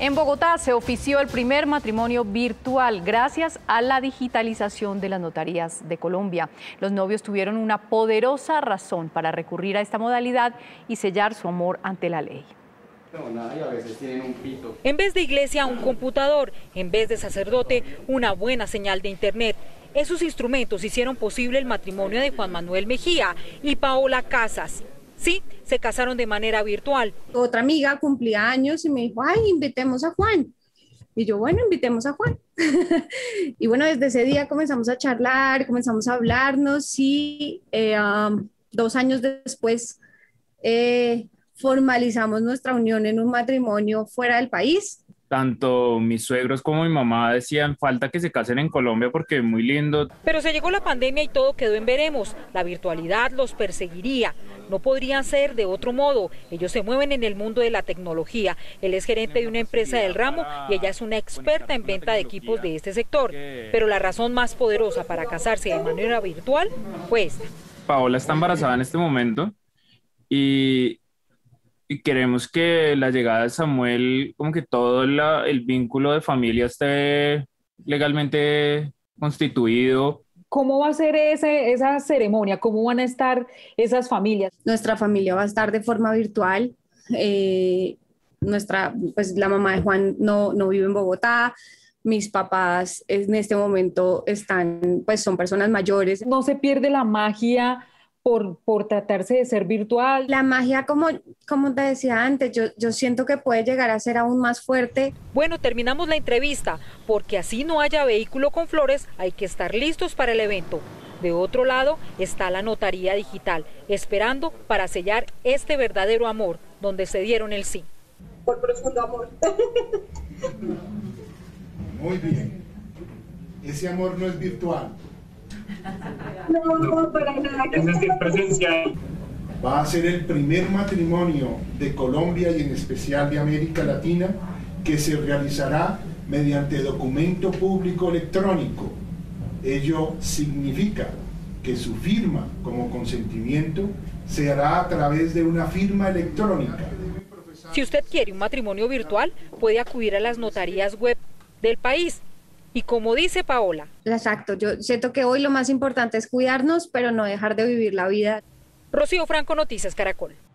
En Bogotá se ofició el primer matrimonio virtual gracias a la digitalización de las notarías de Colombia. Los novios tuvieron una poderosa razón para recurrir a esta modalidad y sellar su amor ante la ley. En vez de iglesia, un computador; en vez de sacerdote, una buena señal de internet. Esos instrumentos hicieron posible el matrimonio de Juan Manuel Mejía y Paola Casas. Sí, se casaron de manera virtual. Otra amiga cumplía años y me dijo, ay, invitemos a Juan. Y yo, bueno, invitemos a Juan. Y bueno, desde ese día comenzamos a charlar, comenzamos a hablarnos y 2 años después formalizamos nuestra unión en un matrimonio fuera del país. Tanto mis suegros como mi mamá decían, falta que se casen en Colombia porque es muy lindo. Pero se llegó la pandemia y todo quedó en veremos. La virtualidad los perseguiría. No podrían ser de otro modo. Ellos se mueven en el mundo de la tecnología. Él es gerente de una empresa del ramo y ella es una experta en venta de equipos de este sector. Pero la razón más poderosa para casarse de manera virtual fue esta. Paola está embarazada en este momento y queremos que la llegada de Samuel, como que todo el vínculo de familia esté legalmente constituido. ¿Cómo va a ser esa ceremonia? ¿Cómo van a estar esas familias? Nuestra familia va a estar de forma virtual. Pues la mamá de Juan no vive en Bogotá. Mis papás en este momento son personas mayores. No se pierde la magia por tratarse de ser virtual. La magia, como te decía antes, yo siento que puede llegar a ser aún más fuerte. Bueno, terminamos la entrevista, porque así no haya vehículo con flores, hay que estar listos para el evento. De otro lado está la notaría digital, esperando para sellar este verdadero amor, donde se dieron el sí. Por profundo amor. Muy bien. Ese amor no es virtual. No, para nada. Es presencial. Va a ser el primer matrimonio de Colombia y en especial de América Latina que se realizará mediante documento público electrónico. Ello significa que su firma como consentimiento se hará a través de una firma electrónica. Si usted quiere un matrimonio virtual, puede acudir a las notarías web del país. Y como dice Paola. Exacto, yo siento que hoy lo más importante es cuidarnos, pero no dejar de vivir la vida. Rocío Franco, Noticias Caracol.